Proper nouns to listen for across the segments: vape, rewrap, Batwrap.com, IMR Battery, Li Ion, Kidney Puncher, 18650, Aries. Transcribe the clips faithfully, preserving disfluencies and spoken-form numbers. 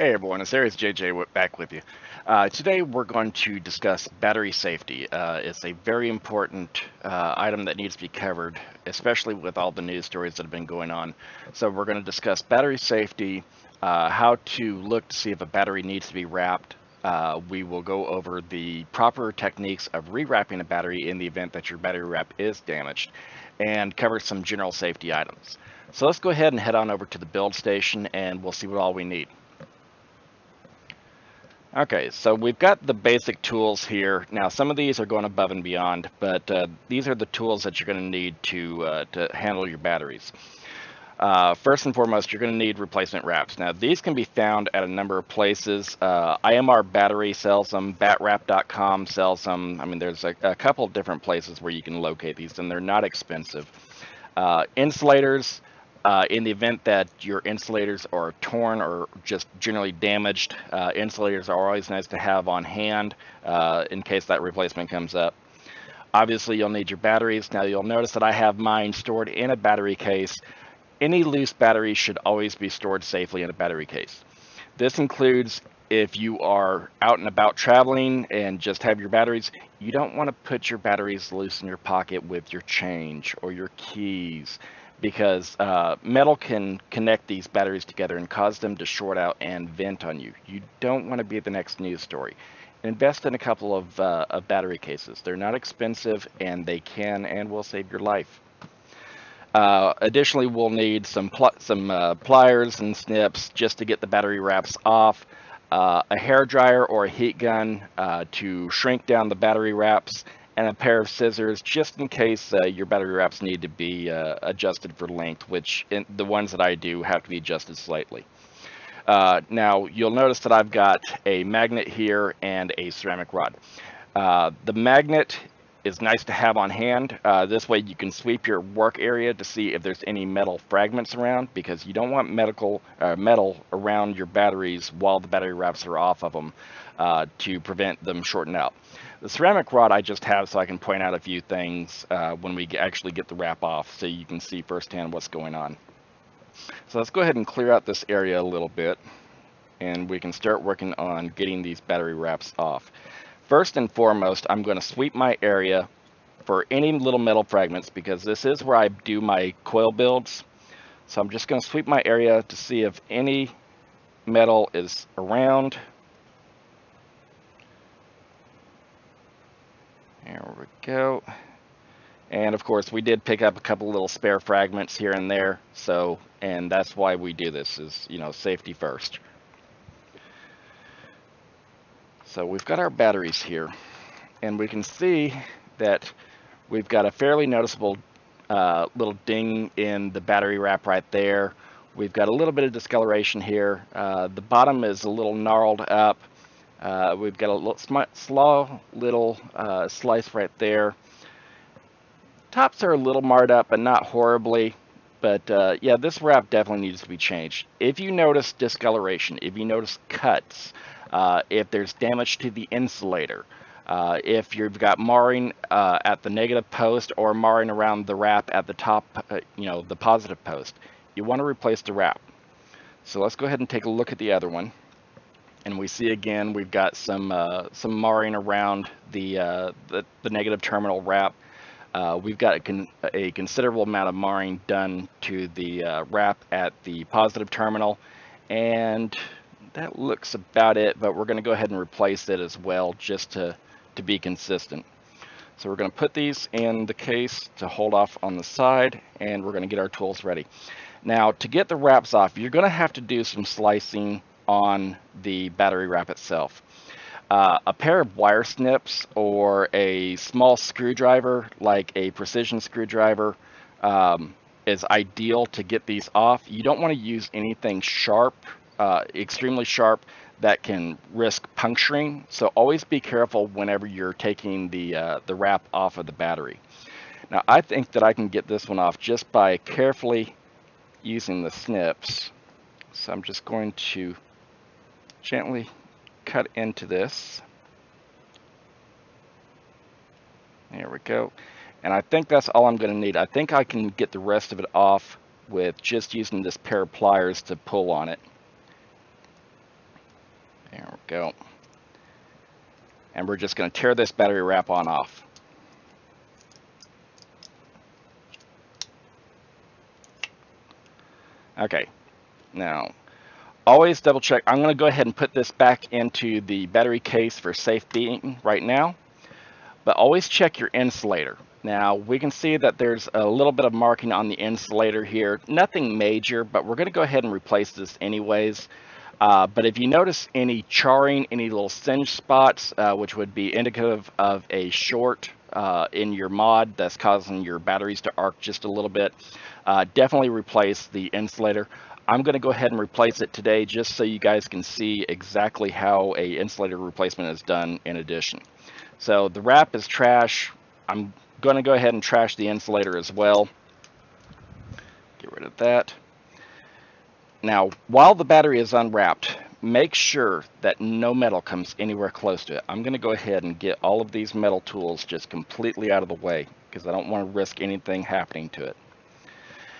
Hey everyone, it's Aries J J back with you. Uh, today we're going to discuss battery safety. Uh, it's a very important uh, item that needs to be covered, especially with all the news stories that have been going on. So we're going to discuss battery safety, uh, how to look to see if a battery needs to be wrapped. Uh, we will go over the proper techniques of rewrapping a battery in the event that your battery wrap is damaged, and cover some general safety items. So let's go ahead and head on over to the build station and we'll see what all we need. Okay, so we've got the basic tools here. Now, some of these are going above and beyond, but uh, these are the tools that you're going to need to, uh, to handle your batteries. Uh, first and foremost, you're going to need replacement wraps. Now, these can be found at a number of places. Uh, I M R Battery sells them, Batwrap dot com sells them. I mean, there's a, a couple of different places where you can locate these, and they're not expensive. Uh, insulators. Uh, in the event that your insulators are torn or just generally damaged, uh, insulators are always nice to have on hand uh, in case that replacement comes up. Obviously, you'll need your batteries. Now, you'll notice that I have mine stored in a battery case. Any loose battery should always be stored safely in a battery case. This includes if you are out and about traveling and just have your batteries. You don't want to put your batteries loose in your pocket with your change or your keys, because uh, metal can connect these batteries together and cause them to short out and vent on you. You don't want to be the next news story. Invest in a couple of, uh, of battery cases. They're not expensive and they can and will save your life. Uh, additionally, we'll need some, pl some uh, pliers and snips just to get the battery wraps off, uh, a hairdryer or a heat gun uh, to shrink down the battery wraps, and a pair of scissors just in case uh, your battery wraps need to be uh, adjusted for length, which in, the ones that I do have to be adjusted slightly. Uh, now, you'll notice that I've got a magnet here and a ceramic rod. Uh, the magnet is nice to have on hand. Uh, this way you can sweep your work area to see if there's any metal fragments around, because you don't want medical, uh, metal around your batteries while the battery wraps are off of them uh, to prevent them shorting out. The ceramic rod I just have so I can point out a few things uh, when we actually get the wrap off, so you can see firsthand what's going on. So let's go ahead and clear out this area a little bit, and we can start working on getting these battery wraps off. First and foremost, I'm going to sweep my area for any little metal fragments, because this is where I do my coil builds. So I'm just going to sweep my area to see if any metal is around. There we go. And of course, we did pick up a couple little spare fragments here and there. So, and that's why we do this, is, you know, safety first. So we've got our batteries here, and we can see that we've got a fairly noticeable uh, little ding in the battery wrap right there. We've got a little bit of discoloration here. Uh, the bottom is a little gnarled up. Uh, we've got a little, slow little uh, slice right there. Tops are a little marred up, but not horribly. But uh, yeah, this wrap definitely needs to be changed. If you notice discoloration, if you notice cuts, uh, if there's damage to the insulator, uh, if you've got marring uh, at the negative post or marring around the wrap at the top, uh, you know, the positive post, you want to replace the wrap. So let's go ahead and take a look at the other one. And we see again, we've got some uh, some marring around the, uh, the the negative terminal wrap. Uh, we've got a, con a considerable amount of marring done to the uh, wrap at the positive terminal, and that looks about it. But we're going to go ahead and replace it as well, just to to be consistent. So we're going to put these in the case to hold off on the side, and we're going to get our tools ready. Now, to get the wraps off, you're going to have to do some slicing on the battery wrap itself. Uh, a pair of wire snips or a small screwdriver, like a precision screwdriver, um, is ideal to get these off. You don't want to use anything sharp, uh, extremely sharp, that can risk puncturing. So always be careful whenever you're taking the, uh, the wrap off of the battery. Now, I think that I can get this one off just by carefully using the snips. So I'm just going to gently cut into this. There we go. And I think that's all I'm going to need. I think I can get the rest of it off with just using this pair of pliers to pull on it. go. And we're just going to tear this battery wrap on off. Okay, now always double check. I'm going to go ahead and put this back into the battery case for safety right now, but always check your insulator. Now we can see that there's a little bit of marking on the insulator here, nothing major, but we're going to go ahead and replace this anyways. Uh, but if you notice any charring, any little singe spots, uh, which would be indicative of a short uh, in your mod that's causing your batteries to arc just a little bit, uh, definitely replace the insulator. I'm going to go ahead and replace it today just so you guys can see exactly how a insulator replacement is done in addition. So the wrap is trash. I'm going to go ahead and trash the insulator as well. Get rid of that. Now, while the battery is unwrapped, make sure that no metal comes anywhere close to it. I'm going to go ahead and get all of these metal tools just completely out of the way because I don't want to risk anything happening to it.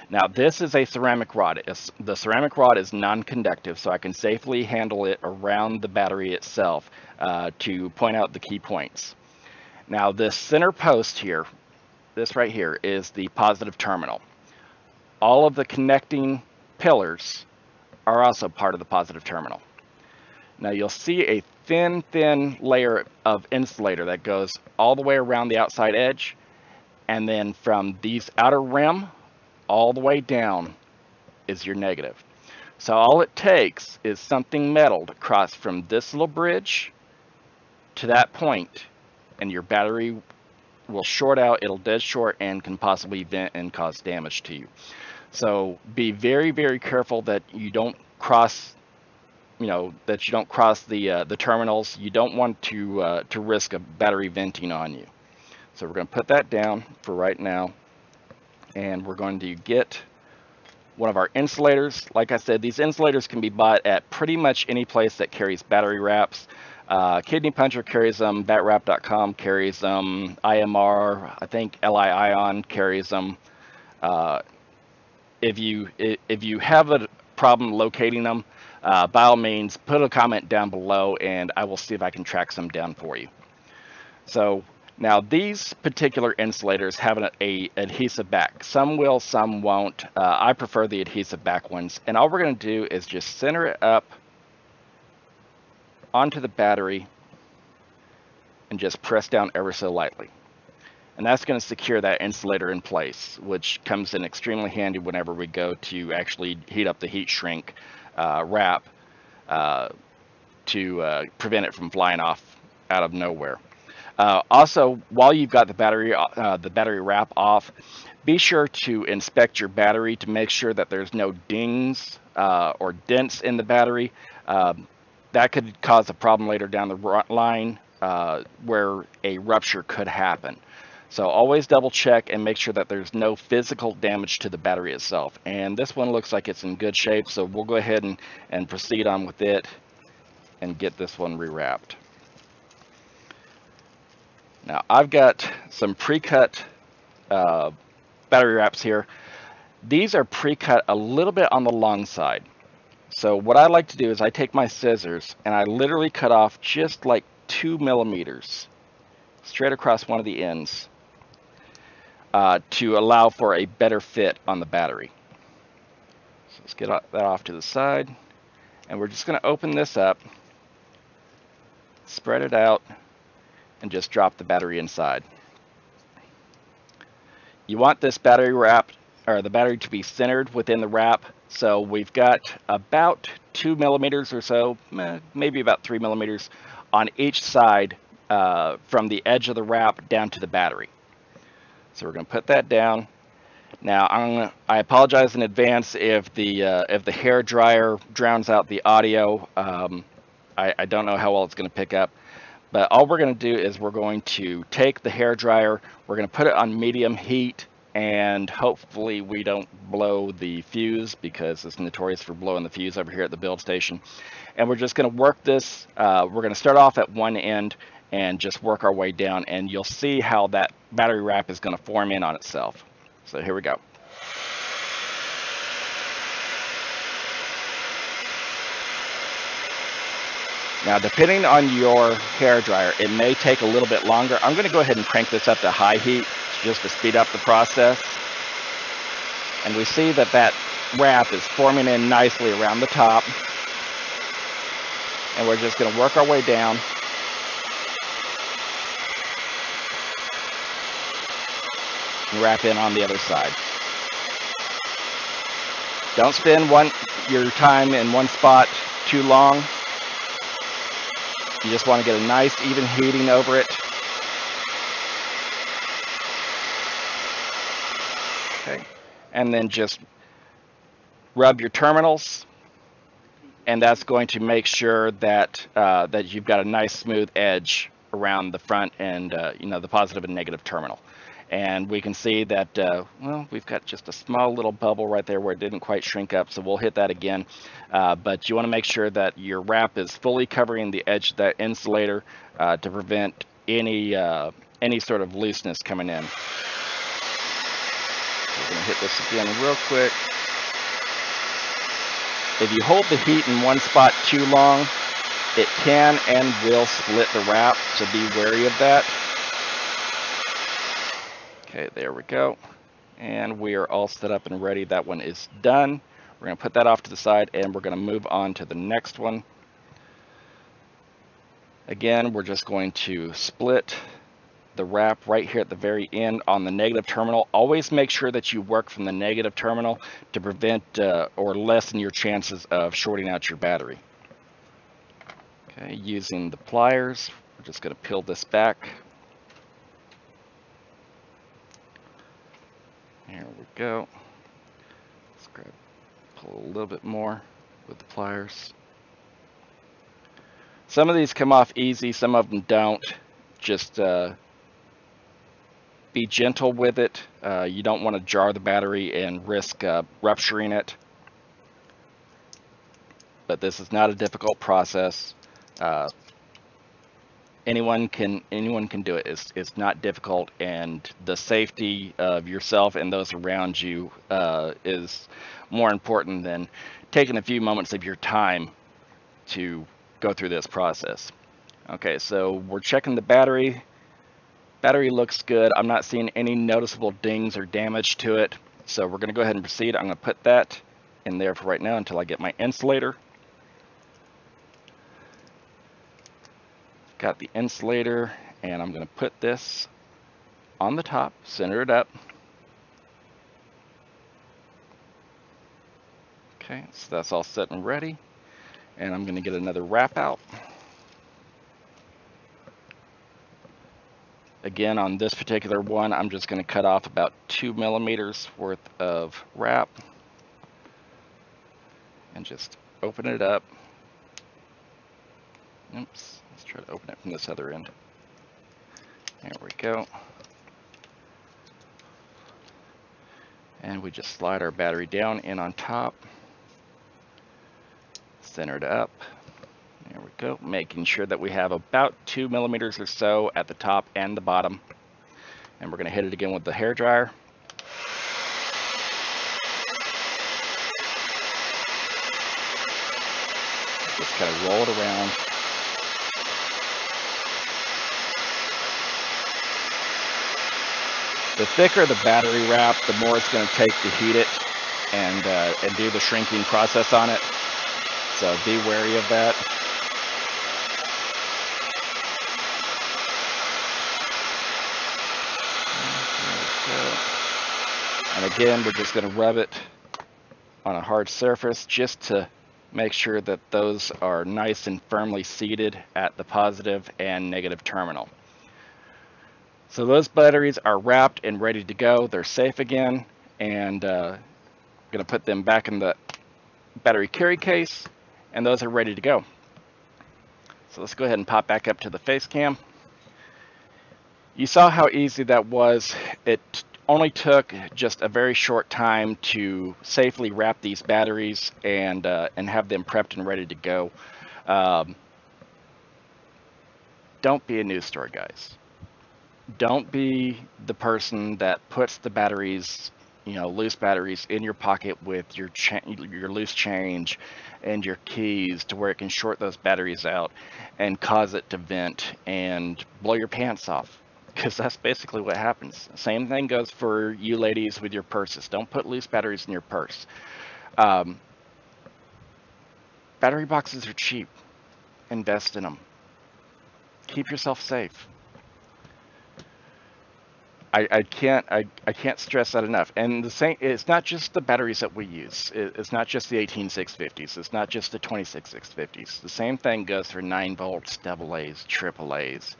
Now, this is a ceramic rod. It's, the ceramic rod is non-conductive, so I can safely handle it around the battery itself uh, to point out the key points. Now, this center post here, this right here, is the positive terminal. All of the connecting pillars are also part of the positive terminal. Now you'll see a thin, thin layer of insulator that goes all the way around the outside edge, and then from these outer rim all the way down is your negative. So all it takes is something metal to cross from this little bridge to that point, and your battery will short out, it'll dead short and can possibly vent and cause damage to you. So be very, very careful that you don't cross, you know, that you don't cross the uh, the terminals. You don't want to uh, to risk a battery venting on you. So we're going to put that down for right now, and we're going to get one of our insulators. Like I said, these insulators can be bought at pretty much any place that carries battery wraps. Uh, Kidney Puncher carries them. Batwrap dot com carries them. I M R, I think Li Ion carries them. Uh, If you if you have a problem locating them, uh, by all means, put a comment down below and I will see if I can track some down for you. So now these particular insulators have an a adhesive back. Some will, some won't. Uh, I prefer the adhesive back ones. And all we're going to do is just center it up onto the battery and just press down ever so lightly. And that's going to secure that insulator in place, which comes in extremely handy whenever we go to actually heat up the heat shrink uh, wrap uh, to uh, prevent it from flying off out of nowhere. Uh, also, while you've got the battery, uh, the battery wrap off, be sure to inspect your battery to make sure that there's no dings uh, or dents in the battery. Um, that could cause a problem later down the line uh, where a rupture could happen. So always double check and make sure that there's no physical damage to the battery itself. And this one looks like it's in good shape, so we'll go ahead and, and proceed on with it and get this one rewrapped. Now I've got some pre-cut uh, battery wraps here. These are pre-cut a little bit on the long side. So what I like to do is I take my scissors and I literally cut off just like two millimeters straight across one of the ends. Uh, to allow for a better fit on the battery. So let's get that off to the side, and we're just going to open this up, spread it out, and just drop the battery inside. You want this battery wrap, or the battery to be centered within the wrap, so we've got about two millimeters or so, maybe about three millimeters on each side uh, from the edge of the wrap down to the battery. So we're going to put that down. Now I'm gonna, I apologize in advance if the uh, if the hair dryer drowns out the audio. Um, I, I don't know how well it's going to pick up, but all we're going to do is we're going to take the hair dryer. We're going to put it on medium heat, and hopefully we don't blow the fuse because it's notorious for blowing the fuse over here at the build station. And we're just going to work this. Uh, we're going to start off at one end and just work our way down, and you'll see how that battery wrap is going to form in on itself. So here we go. Now, depending on your hair dryer, it may take a little bit longer. I'm going to go ahead and crank this up to high heat just to speed up the process. And we see that that wrap is forming in nicely around the top. And we're just going to work our way down. And wrap in on the other side. Don't spend one your time in one spot too long. You just want to get a nice even heating over it. Okay. And then just rub your terminals, and that's going to make sure that uh, that you've got a nice smooth edge around the front and uh, you know, the positive and negative terminal. And we can see that uh, well, we've got just a small little bubble right there where it didn't quite shrink up, so we'll hit that again. Uh, but you want to make sure that your wrap is fully covering the edge of that insulator uh, to prevent any uh, any sort of looseness coming in. We're going to hit this again real quick. If you hold the heat in one spot too long, it can and will split the wrap, so be wary of that. Okay, there we go. And we are all set up and ready. That one is done. We're going to put that off to the side, and we're going to move on to the next one. Again, we're just going to split the wrap right here at the very end on the negative terminal. Always make sure that you work from the negative terminal to prevent uh, or lessen your chances of shorting out your battery. Okay, using the pliers, we're just going to peel this back. Here we go. Let's grab, pull a little bit more with the pliers. Some of these come off easy, some of them don't. Just uh, be gentle with it. Uh, you don't want to jar the battery and risk uh, rupturing it. But this is not a difficult process. Uh, Anyone can anyone can do it. It's, it's not difficult, and the safety of yourself and those around you uh, is more important than taking a few moments of your time to go through this process. Okay, so we're checking the battery. Battery looks good. I'm not seeing any noticeable dings or damage to it, so we're going to go ahead and proceed. I'm going to put that in there for right now until I get my insulator. Got the insulator, and I'm going to put this on the top, center it up. Okay, so that's all set and ready. And I'm going to get another wrap out. Again, on this particular one, I'm just going to cut off about two millimeters worth of wrap and just open it up. Oops, let's try to open it from this other end. There we go. And we just slide our battery down in on top. Center it up. There we go, making sure that we have about two millimeters or so at the top and the bottom. And we're going to hit it again with the hairdryer. Just kind of roll it around. The thicker the battery wrap, the more it's going to take to heat it and, uh, and do the shrinking process on it. So be wary of that. And again, we're just going to rub it on a hard surface just to make sure that those are nice and firmly seated at the positive and negative terminal. So those batteries are wrapped and ready to go. They're safe again, and uh, I'm gonna put them back in the battery carry case, and those are ready to go. So let's go ahead and pop back up to the face cam. You saw how easy that was. It only took just a very short time to safely wrap these batteries and, uh, and have them prepped and ready to go. Um, don't be a news story, guys. Don't be the person that puts the batteries, you know, loose batteries in your pocket with your cha- your loose change and your keys, to where it can short those batteries out and cause it to vent and blow your pants off, because that's basically what happens. Same thing goes for you ladies with your purses. Don't put loose batteries in your purse. Um, battery boxes are cheap. Invest in them. Keep yourself safe. I, I can't I, I can't stress that enough. And the same, it's not just the batteries that we use. It, it's not just the eighteen six fifties. It's not just the twenty-six six fifties. The same thing goes for nine volts, double A's, triple A's.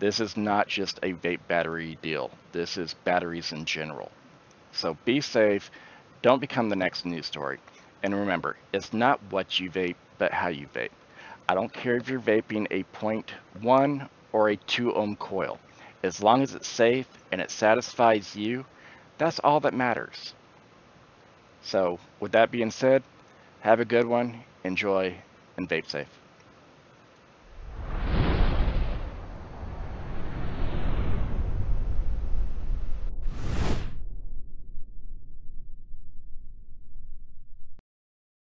This is not just a vape battery deal. This is batteries in general. So be safe. Don't become the next news story. And remember, it's not what you vape, but how you vape. I don't care if you're vaping a point one or a two ohm coil. As long as it's safe and it satisfies you, that's all that matters. So with that being said, have a good one, enjoy, and vape safe.